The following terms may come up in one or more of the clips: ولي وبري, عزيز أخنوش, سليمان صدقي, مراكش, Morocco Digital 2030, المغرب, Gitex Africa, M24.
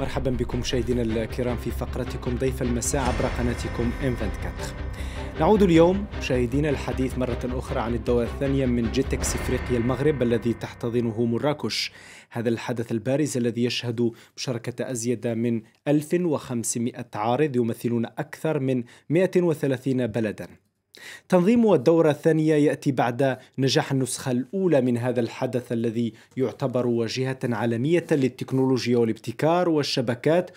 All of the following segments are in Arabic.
مرحبا بكم مشاهدينا الكرام في فقرتكم ضيف المساء عبر قناتكم M24. نعود اليوم مشاهدينا الحديث مرة أخرى عن الدورة الثانية من جيتكس إفريقيا المغرب الذي تحتضنه مراكش، هذا الحدث البارز الذي يشهد مشاركة أزيد من 1500 عارض يمثلون أكثر من 130 بلدا. تنظيم الدورة الثانية يأتي بعد نجاح النسخة الأولى من هذا الحدث الذي يعتبر واجهة عالمية للتكنولوجيا والابتكار والشبكات،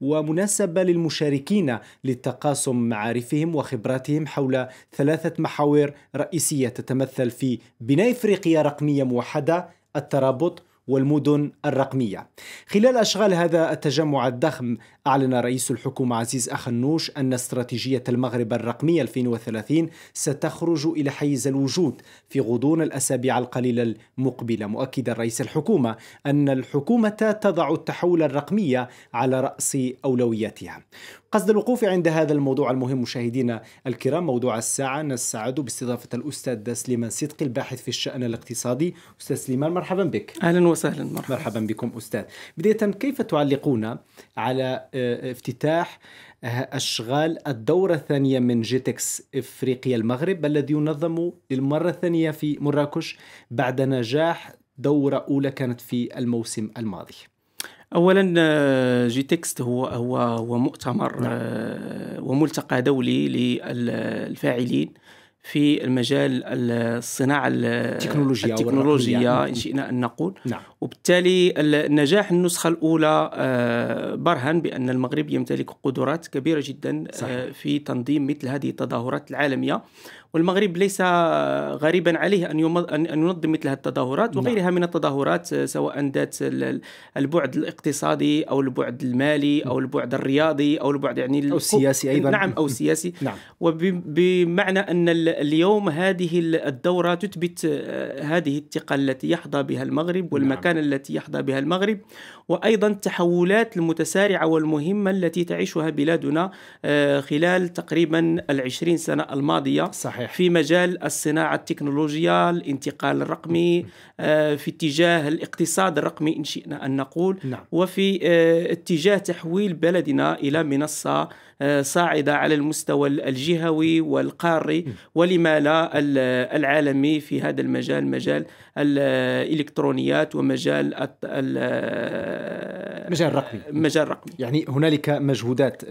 ومناسبة للمشاركين لتقاسم معارفهم وخبراتهم حول ثلاثة محاور رئيسية تتمثل في بناء إفريقيا رقمية موحدة، الترابط والمدن الرقمية. خلال أشغال هذا التجمع الضخم أعلن رئيس الحكومة عزيز أخنوش أن استراتيجية المغرب الرقمية 2030 ستخرج إلى حيز الوجود في غضون الأسابيع القليلة المقبلة، مؤكدا رئيس الحكومة أن الحكومة تضع التحول الرقمي على رأس أولوياتها. قصد الوقوف عند هذا الموضوع المهم مشاهدينا الكرام موضوع الساعة، نستعد باستضافة الأستاذ سليمان صدقي الباحث في الشأن الاقتصادي. أستاذ سليمان مرحبا بك. أهلا وسهلا. مرحبا بكم أستاذ. بداية، كيف تعلقون على افتتاح أشغال الدورة الثانية من جيتكس إفريقيا المغرب الذي ينظم للمرة الثانية في مراكش بعد نجاح دورة أولى كانت في الموسم الماضي؟ اولا جيتكس هو مؤتمر وملتقى دولي للفاعلين في المجال الصناعه التكنولوجيا ان شئنا ان نقول. وبالتالي نجاح النسخه الاولى برهن بان المغرب يمتلك قدرات كبيره جدا في تنظيم مثل هذه التظاهرات العالميه، والمغرب ليس غريبا عليه أن ينظم مثل هذه التظاهرات وغيرها من التظاهرات، سواء ذات البعد الاقتصادي أو البعد المالي أو البعد الرياضي أو البعد يعني أو السياسي أيضا. نعم أو السياسي. وبمعنى أن اليوم هذه الدورة تثبت هذه الثقة التي يحظى بها المغرب والمكانة التي يحظى بها المغرب، وأيضا التحولات المتسارعة والمهمة التي تعيشها بلادنا خلال تقريبا 20 سنة الماضية. صحيح. في مجال الصناعة التكنولوجيا، الانتقال الرقمي، في اتجاه الاقتصاد الرقمي إن شئنا أن نقول. وفي اتجاه تحويل بلدنا إلى منصة صاعدة على المستوى الجهوي والقاري ولما لا العالمي في هذا المجال، مجال الإلكترونيات ومجال مجال رقمي. يعني هنالك مجهودات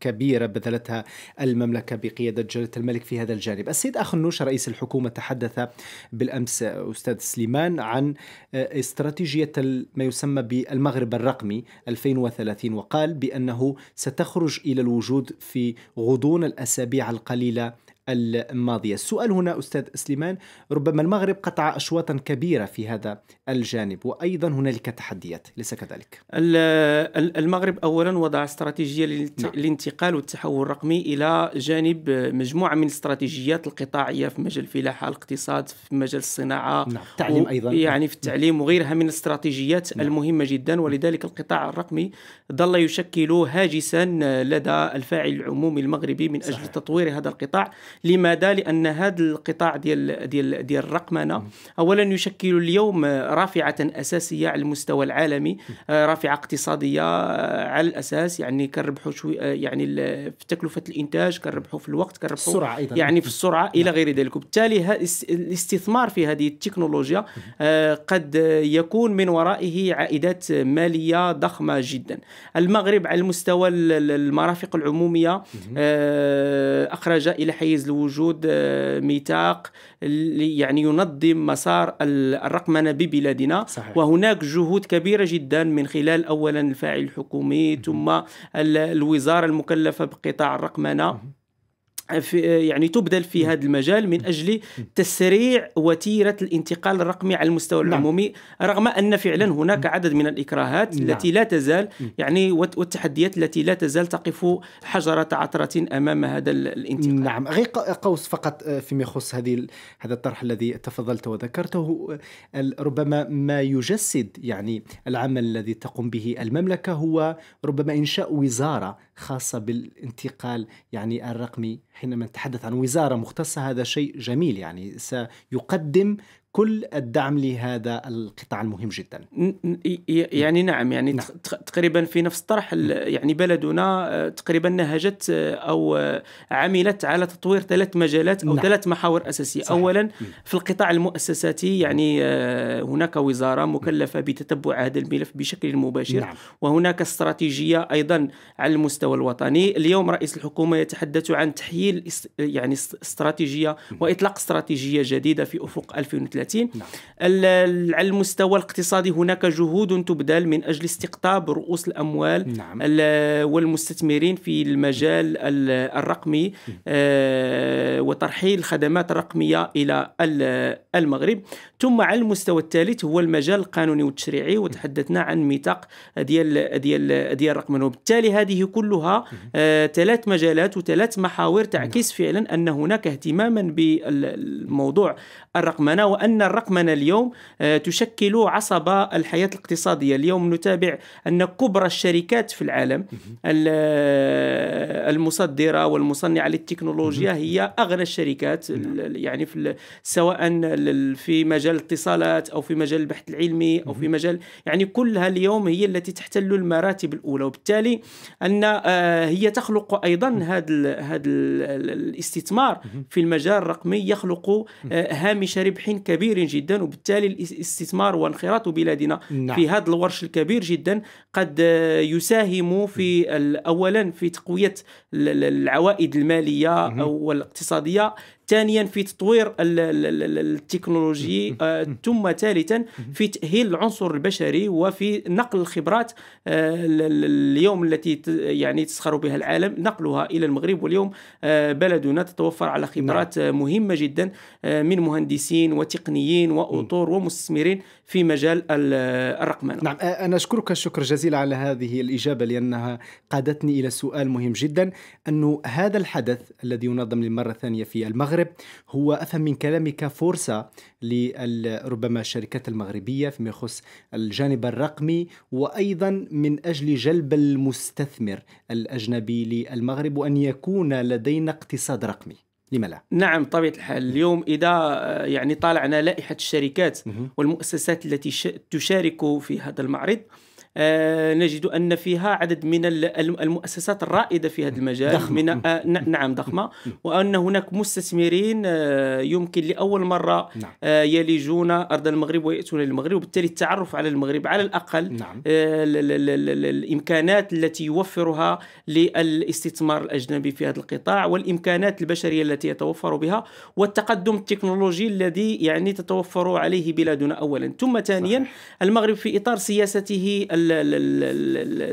كبيرة بذلتها المملكة بقيادة جلالة الملك في هذا الجانب. السيد أخنوش رئيس الحكومة تحدث بالأمس أستاذ سليمان عن استراتيجية ما يسمى بالمغرب الرقمي 2030، وقال بأنه ستخرج إلى الوجود في غضون الأسابيع القليلة الماضية. السؤال هنا أستاذ سليمان، ربما المغرب قطع أشواطا كبيرة في هذا الجانب وأيضا هنالك تحديات، ليس كذلك؟ المغرب أولا وضع استراتيجية للانتقال والتحول الرقمي إلى جانب مجموعة من الاستراتيجيات القطاعية في مجال الفلاحة، الاقتصاد، في مجال الصناعة، التعليم أيضا، يعني في التعليم وغيرها من الاستراتيجيات المهمة جدا. ولذلك القطاع الرقمي ظل يشكل هاجسا لدى الفاعل العمومي المغربي من أجل تطوير هذا القطاع. لماذا؟ لأن هذا القطاع ديال الرقمنة أولا يشكل اليوم رافعة أساسية على المستوى العالمي، رافعة اقتصادية على الأساس، يعني كنربحوا يعني في تكلفة الإنتاج، كنربحوا في الوقت، كنربحوا يعني في السرعة إلى غير ذلك. وبالتالي الاستثمار في هذه التكنولوجيا قد يكون من ورائه عائدات مالية ضخمة جدا. المغرب على المستوى المرافق العمومية أخرج إلى حيز لوجود ميثاق يعني ينظم مسار الرقمنة ببلادنا. صحيح. وهناك جهود كبيرة جدا من خلال أولا الفاعل الحكومي ثم الوزارة المكلفة بقطاع الرقمنة يعني تبذل في هذا المجال من أجل تسريع وتيرة الانتقال الرقمي على المستوى العمومي، رغم أن فعلا هناك عدد من الإكراهات التي لا تزال يعني والتحديات التي لا تزال تقف حجرة عثرة أمام هذا الانتقال. غير قوس فقط فيما يخص هذا الطرح الذي تفضلت وذكرته، ربما ما يجسد يعني العمل الذي تقوم به المملكة هو ربما إنشاء وزارة خاصة بالانتقال يعني الرقمي. حينما نتحدث عن وزارة مختصة هذا شيء جميل، يعني سيقدم كل الدعم لهذا القطاع المهم جدا. يعني نعم، يعني نعم. تقريبا في نفس الطرح، يعني بلدنا تقريبا نهجت أو عملت على تطوير ثلاث مجالات أو نعم. ثلاث محاور أساسية. صحيح. أولا في القطاع المؤسساتي، يعني هناك وزارة مكلفة بتتبع هذا الملف بشكل مباشر. نعم. وهناك استراتيجية أيضا على المستوى الوطني. اليوم رئيس الحكومة يتحدث عن تحييل يعني استراتيجية وإطلاق استراتيجية جديدة في أفق 2030. نعم. على المستوى الاقتصادي هناك جهود تبذل من أجل استقطاب رؤوس الأموال. نعم. والمستثمرين في المجال الرقمي وترحيل الخدمات الرقمية إلى المغرب. ثم على المستوى الثالث هو المجال القانوني والتشريعي، وتحدثنا عن ميثاق ديال رقم. وبالتالي هذه كلها ثلاث مجالات وثلاث محاور تعكس فعلا أن هناك اهتماما بالموضوع الرقمنة، وأن الرقمنة اليوم تشكل عصب الحياة الاقتصادية. اليوم نتابع أن كبرى الشركات في العالم المصدرة والمصنعة للتكنولوجيا هي أغنى الشركات، يعني سواء في مجال الاتصالات أو في مجال البحث العلمي أو في مجال، يعني كلها اليوم هي التي تحتل المراتب الأولى. وبالتالي أن هي تخلق أيضا هذا الاستثمار في المجال الرقمي، يخلق هامش ربح كبير جدا. وبالتالي الاستثمار وانخراط بلادنا نعم. في هذا الورش الكبير جدا قد يساهم في أولا في تقوية العوائد المالية والاقتصادية، ثانيا في تطوير التكنولوجي، ثم ثالثا في تأهيل العنصر البشري وفي نقل الخبرات اليوم التي يعني تسخر بها العالم، نقلها إلى المغرب. واليوم بلدنا تتوفر على خبرات مهمة جدا من مهندسين وتقنيين وأطور ومستثمرين في مجال الرقمنة. نعم، أنا أشكرك الشكر جزيلا على هذه الإجابة، لأنها قادتني إلى سؤال مهم جدا، أنه هذا الحدث الذي ينظم للمرة الثانية في المغرب هو أفهم من كلامك فرصة لربما الشركات المغربية فيما يخص الجانب الرقمي، وأيضا من أجل جلب المستثمر الأجنبي للمغرب وأن يكون لدينا اقتصاد رقمي. لما لا؟ نعم، طبيعة الحال اليوم إذا يعني طالعنا لائحة الشركات والمؤسسات التي تشارك في هذا المعرض، نجد أن فيها عدد من المؤسسات الرائدة في هذا المجال ضخمة. من نعم ضخمة، وأن هناك مستثمرين يمكن لأول مرة نعم. يلجون أرض المغرب ويأتون للمغرب. وبالتالي التعرف على المغرب على الأقل نعم. الإمكانات التي يوفرها للاستثمار الأجنبي في هذا القطاع، والإمكانات البشرية التي يتوفر بها، والتقدم التكنولوجي الذي يعني تتوفر عليه بلادنا أولا. ثم ثانيا المغرب في إطار سياسته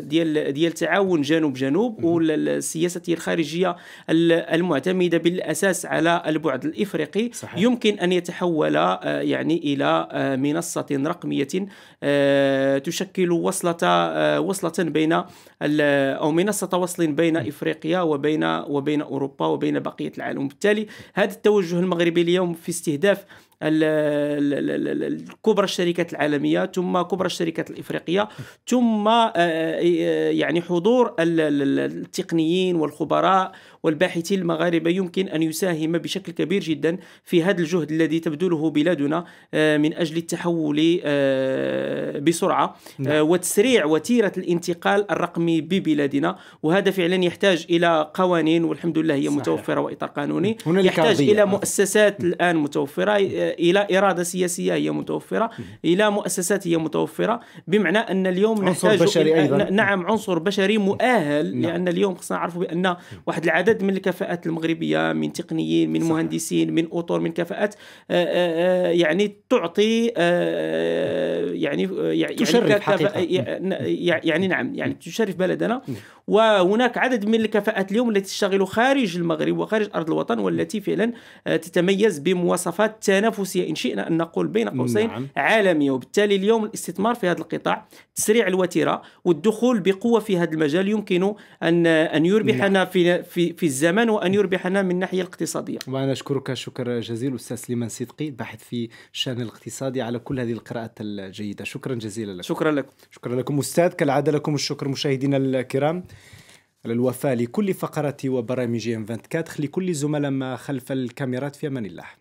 ديال تعاون جنوب جنوب والسياسة الخارجية المعتمدة بالأساس على البعد الإفريقي. صحيح. يمكن أن يتحول يعني إلى منصة رقمية تشكل وصلة بين أو منصة وصل بين إفريقيا وبين أوروبا وبين بقية العالم. وبالتالي هذا التوجه المغربي اليوم في استهداف كبرى الشركات العالمية، ثم كبرى الشركات الإفريقية، ثم يعني حضور التقنيين والخبراء والباحثين المغاربة يمكن أن يساهم بشكل كبير جدا في هذا الجهد الذي تبذله بلادنا من أجل التحول بسرعة وتسريع وتيرة الانتقال الرقمي ببلادنا. وهذا فعلا يحتاج إلى قوانين، والحمد لله هي متوفرة وإطار قانوني، يحتاج إلى مؤسسات الآن متوفرة، إلى إرادة سياسية هي متوفرة، إلى مؤسسات هي متوفرة، بمعنى أن اليوم نحتاج نعم عنصر بشري مؤهل نعم. لأن اليوم خصنا نعرف بأن واحد العدد من الكفاءات المغربية من تقنيين، من مهندسين، من أطور، من كفاءات يعني تعطي يعني تشرف حقيقة. يعني نعم يعني تشرف بلدنا. وهناك عدد من الكفاءات اليوم التي تشتغل خارج المغرب وخارج أرض الوطن، والتي فعلا تتميز بمواصفات تنافسية إن شئنا أن نقول بين قوسين نعم. عالمية. وبالتالي اليوم الاستثمار في هذا القطاع، تسريع الوتيرة والدخول بقوة في هذا المجال، يمكن أن يربحنا نعم. في الزمن، وأن يربحنا من الناحية الاقتصادية. وأنا أشكرك شكر جزيل أستاذ سليمان صدقي، باحث في الشأن الاقتصادي، على كل هذه القراءة الجيدة. شكرا جزيلا لك. شكرا لكم. شكرا لكم أستاذ. كالعادة لكم الشكر مشاهدينا الكرام على الوفاء لكل فقرة وبرامج M24. خلي كل زملاء ما خلف الكاميرات. في أمان الله.